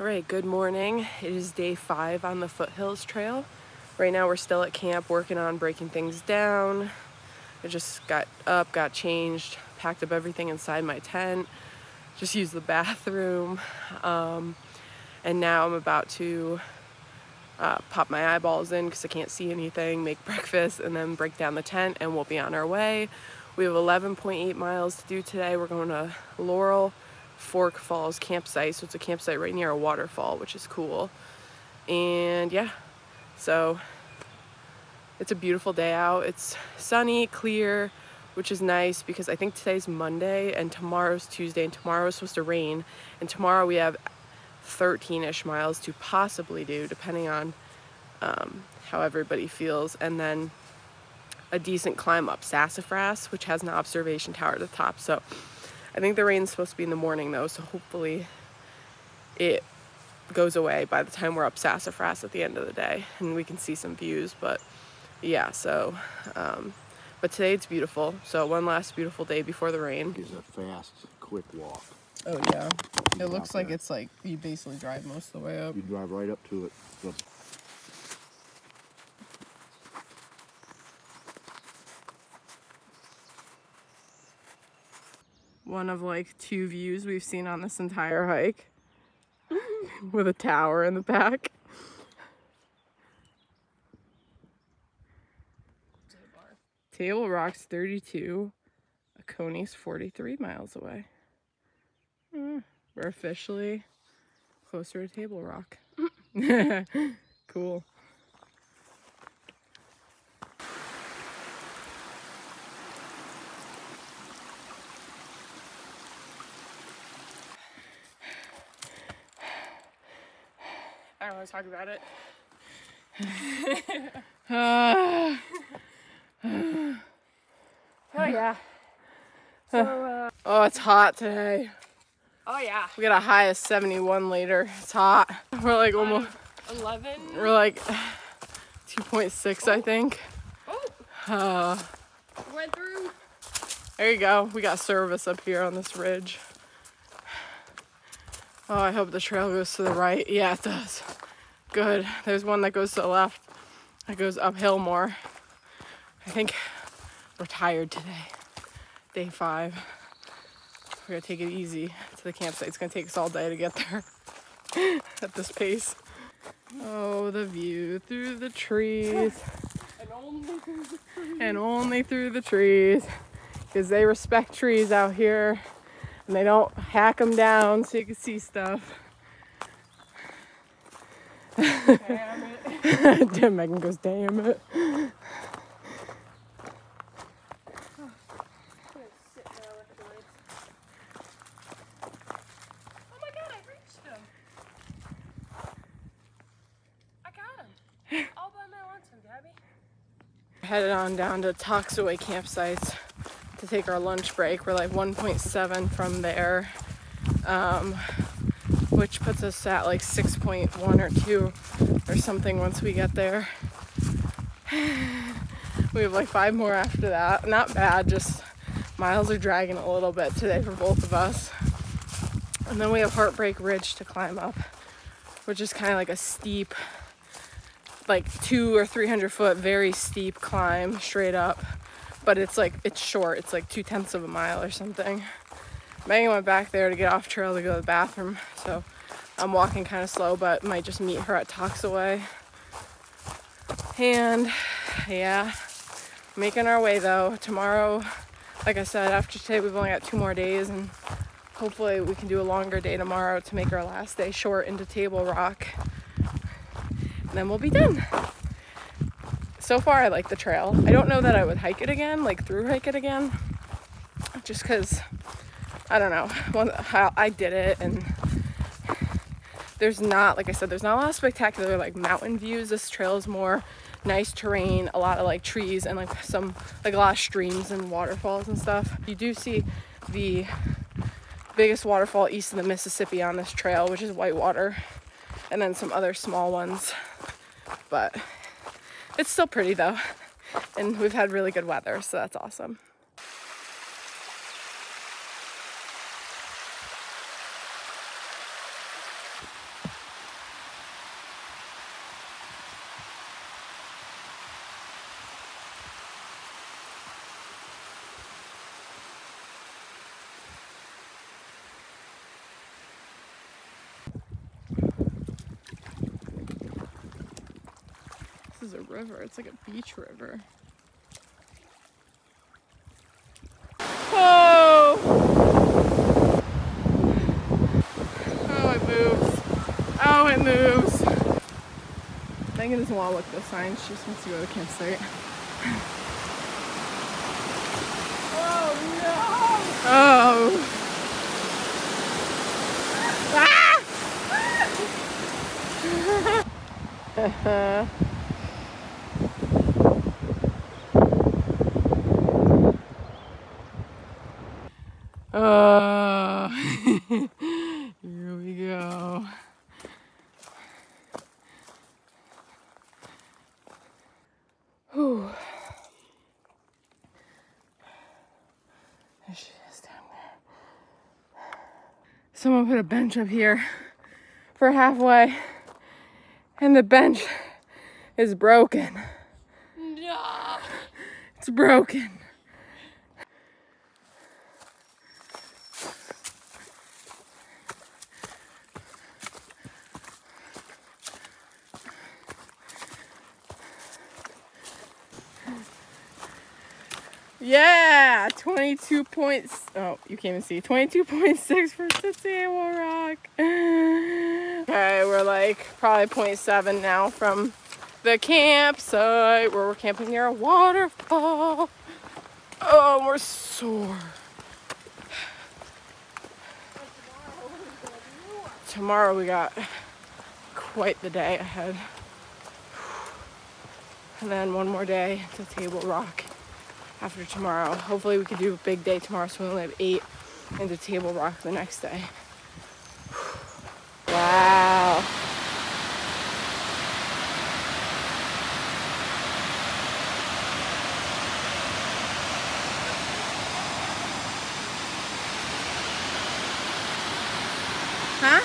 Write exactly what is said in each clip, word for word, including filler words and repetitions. All right, good morning. It is day five on the Foothills Trail. Right now we're still at camp working on breaking things down. I just got up, got changed, packed up everything inside my tent, just used the bathroom, um, and now I'm about to uh, pop my eyeballs in because I can't see anything, make breakfast, and then break down the tent, and we'll be on our way. We have eleven point eight miles to do today. We're going to Laurel Fork Falls Campsite, so it's a campsite right near a waterfall, which is cool. And yeah, so it's a beautiful day out. It's sunny, clear, which is nice because I think today's Monday and tomorrow's Tuesday, and tomorrow is supposed to rain, and tomorrow we have thirteen-ish miles to possibly do, depending on um, how everybody feels, and then a decent climb up Sassafras, which has an observation tower at the top. So I think the rain's supposed to be in the morning though, so hopefully it goes away by the time we're up Sassafras at the end of the day and we can see some views. But yeah, so um, but today it's beautiful, so one last beautiful day before the rain. It's a fast, quick walk. Oh yeah, it looks like it's like you basically drive most of the way up. You drive right up to it. Look. One of like two views we've seen on this entire hike with a tower in the back. Table Rock's thirty-two, Oconey's forty-three miles away. We're officially closer to Table Rock. Cool. I don't want to talk about it. uh, oh, yeah. So, uh, oh, it's hot today. Oh, yeah. We got a high of seventy-one later. It's hot. We're like almost eleven. We're like two point six, oh. I think. Oh. Uh, Went through. There you go. We got service up here on this ridge. Oh, I hope the trail goes to the right. Yeah, it does. Good. There's one that goes to the left. That goes uphill more. I think we're tired today. Day five. We're going to take it easy to the campsite. It's going to take us all day to get there at this pace. Oh, the view through the trees. And only through the trees. And only through the trees. Because they respect trees out here. And they don't hack them down so you can see stuff. Damn it. Damn, Megan goes, damn it. Oh, I'm gonna sit there with the lights. Oh my god, I reached him. I got him. All by my lonesome, Gabby. Headed on down to Toxaway campsites to take our lunch break. We're like one point seven from there, um, which puts us at like six point one or two or something once we get there. We have like five more after that. Not bad, just miles are dragging a little bit today for both of us. And then we have Heartbreak Ridge to climb up, which is kind of like a steep, like two or three hundred foot, very steep climb straight up. But it's like, it's short. It's like two tenths of a mile or something. Megan went back there to get off trail to go to the bathroom. So I'm walking kind of slow, but might just meet her at Toxaway. And yeah, making our way though. Tomorrow, like I said, after today, we've only got two more days, and hopefully we can do a longer day tomorrow to make our last day short into Table Rock. And then we'll be done. So far, I like the trail. I don't know that I would hike it again, like through hike it again, just because, I don't know, well, how I did it, and there's not, like I said, there's not a lot of spectacular like mountain views. This trail is more nice terrain, a lot of like trees and like some, like a lot of streams and waterfalls and stuff. You do see the biggest waterfall east of the Mississippi on this trail, which is Whitewater, and then some other small ones, but it's still pretty though, and we've had really good weather, so that's awesome. river. It's like a beach river. Oh! Oh, it moves. Oh, it moves. Megan doesn't want to look at the signs. She just wants to go to the campsite. Oh, no! Oh! Uh-huh. Uh, here we go. Whew. There she is down there. Someone put a bench up here for halfway. And the bench is broken. No. It's broken. Yeah, twenty-two points. Oh, you can't even see. twenty-two point six for the Table Rock. Alright, we're like probably point seven now from the campsite where we're camping near a waterfall. Oh, we're sore. Tomorrow we got quite the day ahead. And then one more day to Table Rock. After tomorrow, hopefully we could do a big day tomorrow, so we only have eight into Table Rock the next day. Wow. Huh?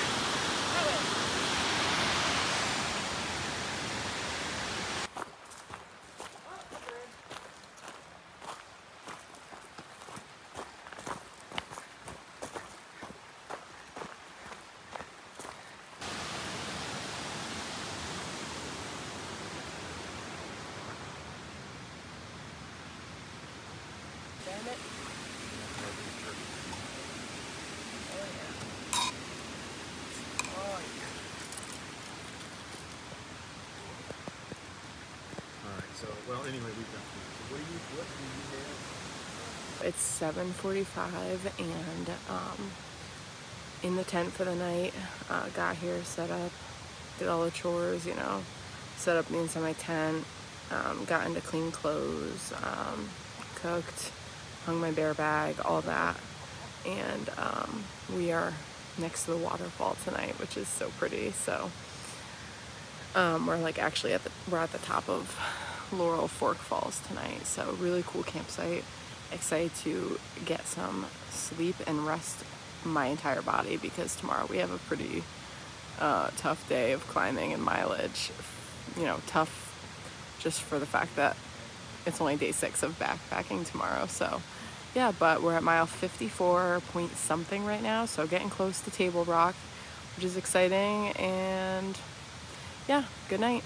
It's seven forty-five and um, in the tent for the night, uh, got here, set up, did all the chores, you know, set up the inside my tent, um, got into clean clothes, um, cooked, hung my bear bag, all that, and um, we are next to the waterfall tonight, which is so pretty. So um, we're like actually at the, we're at the top of Laurel Fork Falls tonight, so really cool campsite. Excited to get some sleep and rest my entire body, because tomorrow we have a pretty uh, tough day of climbing and mileage. You know, tough just for the fact that it's only day six of backpacking tomorrow. So yeah, but we're at mile fifty-four point something right now, so getting close to Table Rock, which is exciting. And yeah, good night.